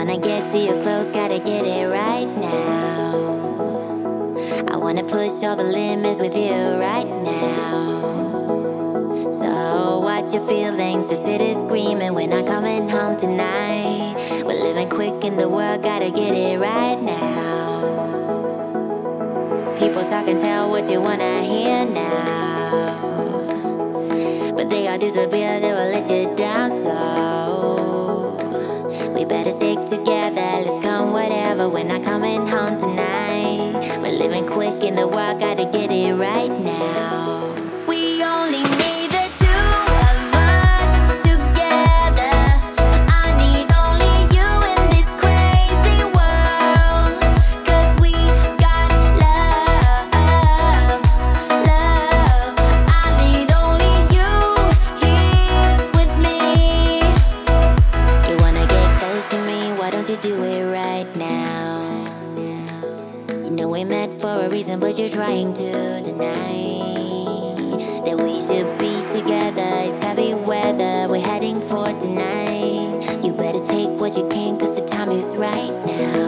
wanna get to your clothes, gotta get it right now. I wanna push all the limits with you right now. So watch your feelings, the city's screaming, we're not coming home tonight. We're living quick in the world, gotta get it right now. People talk and tell what you wanna hear now, but they all disappear, they will let you down, so we better stick together, let's come whatever. We're not coming home tonight. We're living quick in the world, gotta get it right now. We only need the two of us together. I need only you in this crazy world, 'cause we got love, love. I need only you here with me. You wanna get to me, why don't you do it right now? You know we met for a reason, but you're trying to deny that we should be together. It's heavy weather, we're heading for tonight. You better take what you can, 'cause the time is right now.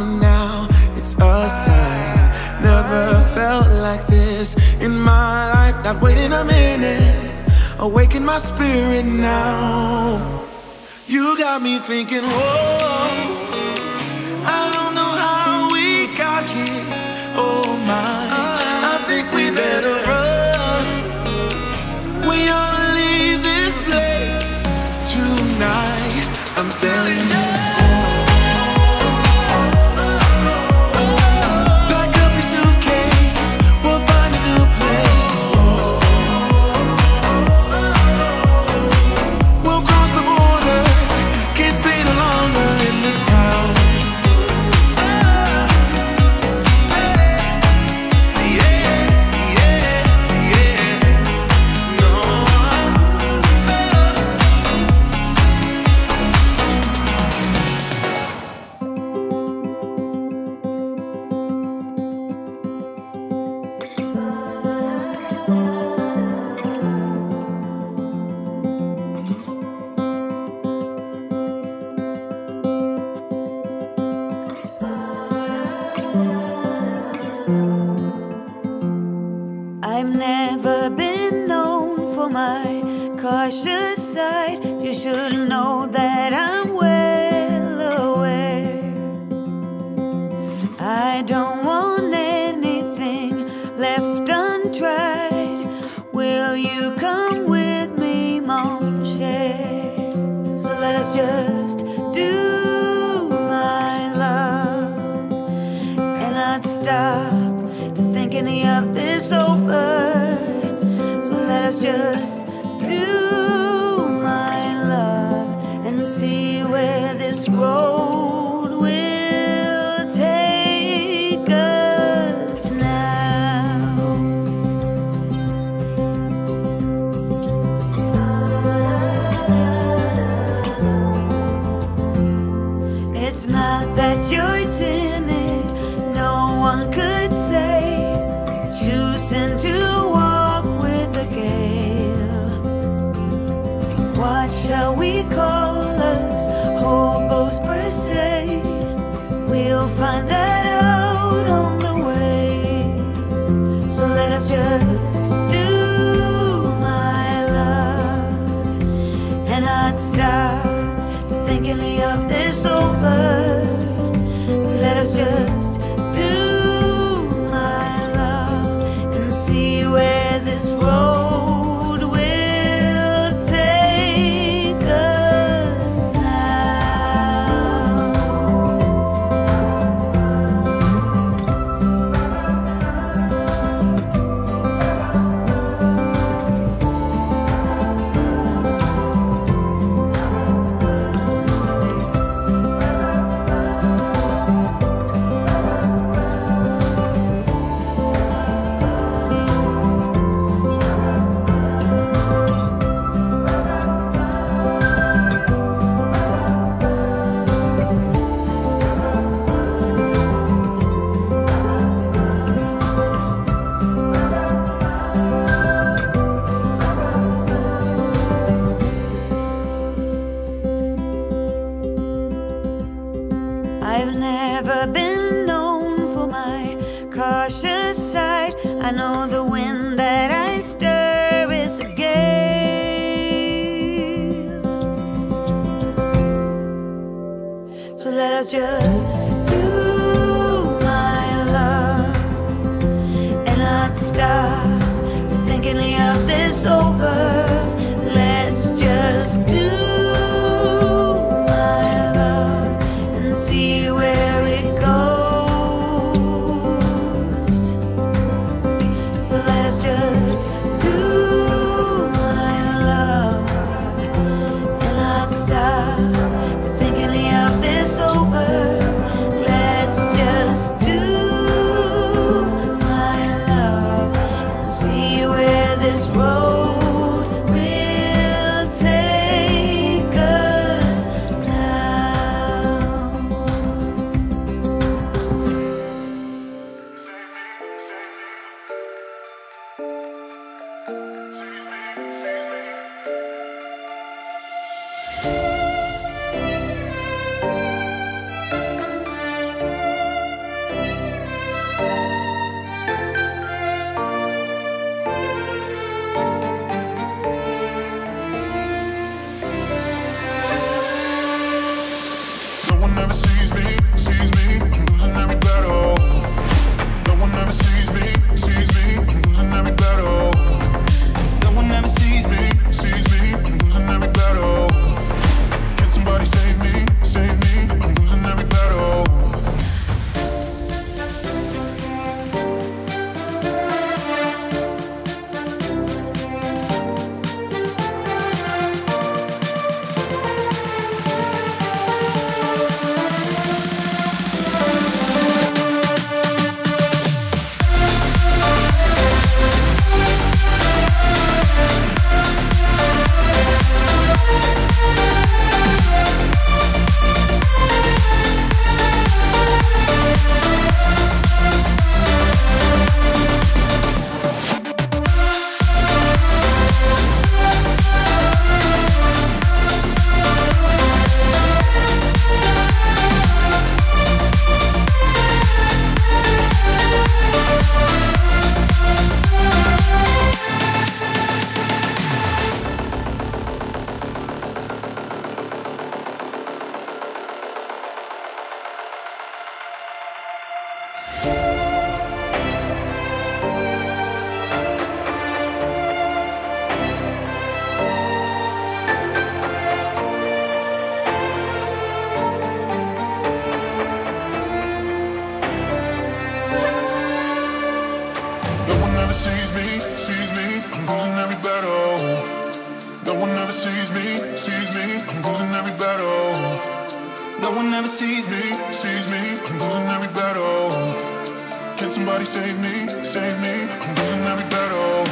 and now it's a sign. Never felt like this in my life. Not waiting a minute, awaken my spirit now. You got me thinking, whoa, I don't know how we got here. Oh my, I think we better run. We ought to leave this place tonight, I'm telling you. I've never been known for my cautious side. You should know that I'm well aware. I don't want anything left untried. Will you come with me, mon cher? So let us just do, my love, and not stop to think any of this. So let us just do, my love, and see where this road will take us now. It's not that you're timid, no one could. What shall we call us, hobos per se? We'll find that out on the way. So let us just do, my love, and not stop thinking of this over. So let us just do, my love, and see where this road. I've never been known for my cautious side. I know the wind that I stir is a gale. So let us just do, my love, and not stop thinking of this over. See where it goes. sees me, I'm losing every battle. No one ever sees me, I'm losing every battle. Can somebody save me, I'm losing every battle.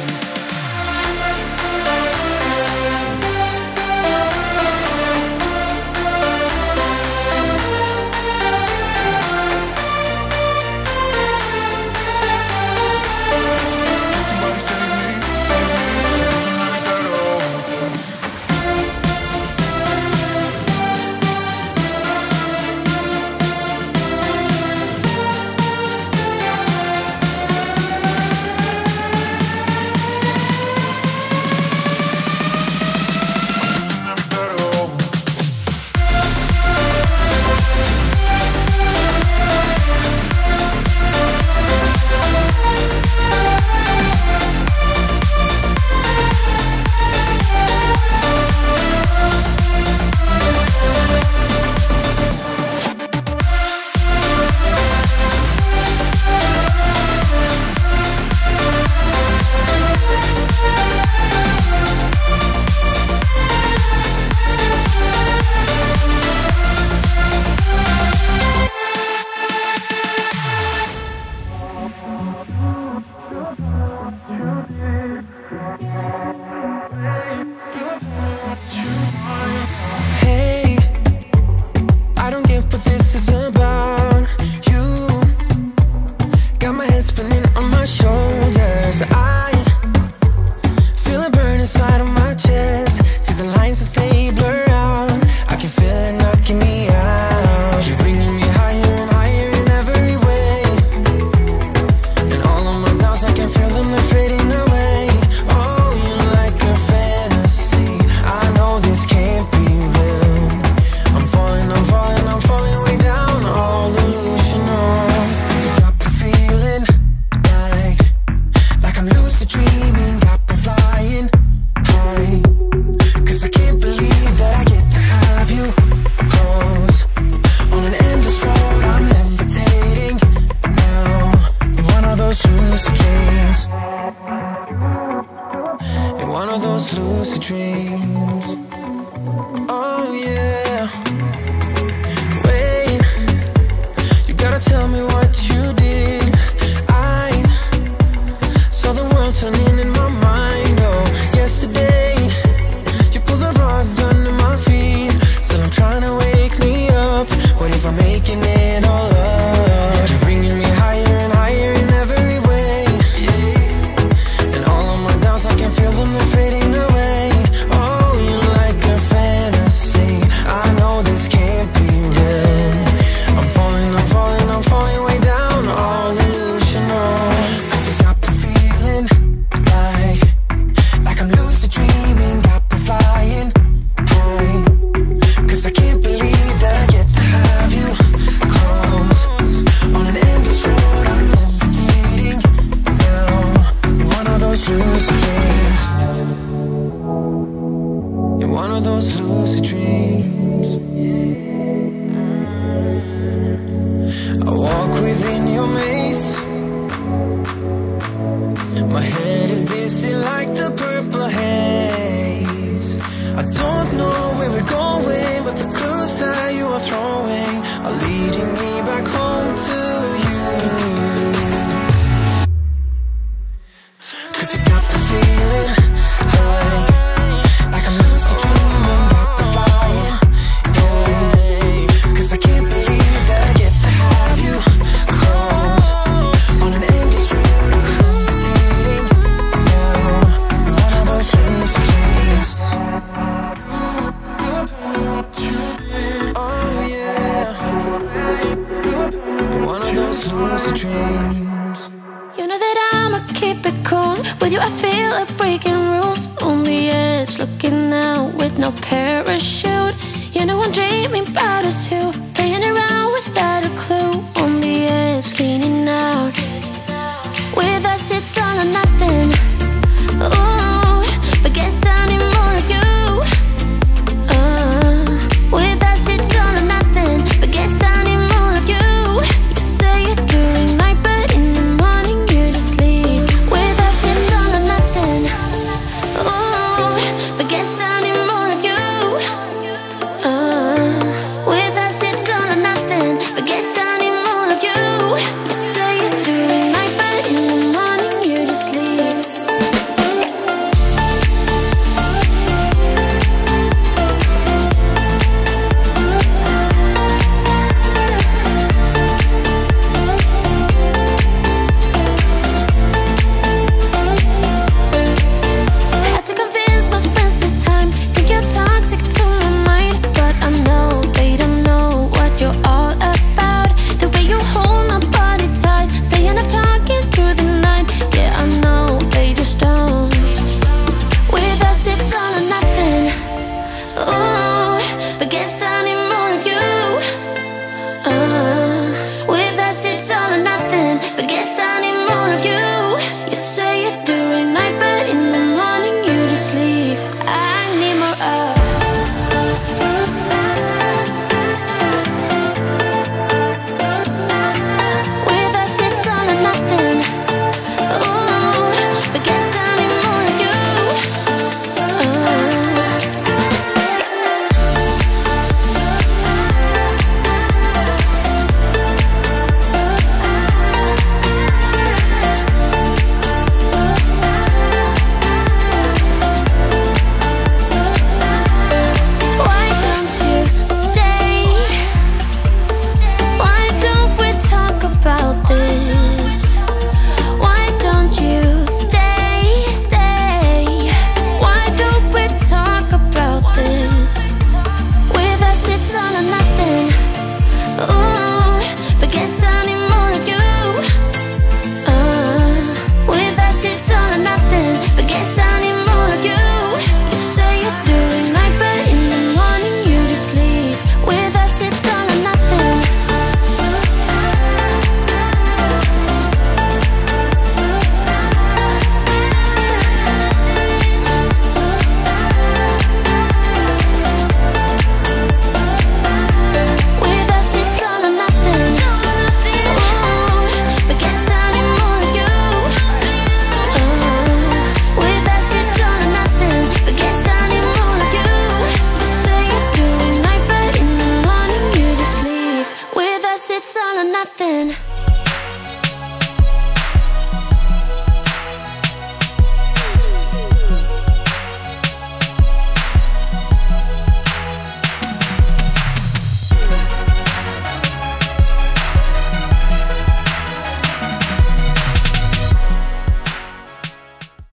Parachute, you know I'm dreaming about us two, playing around without a clue.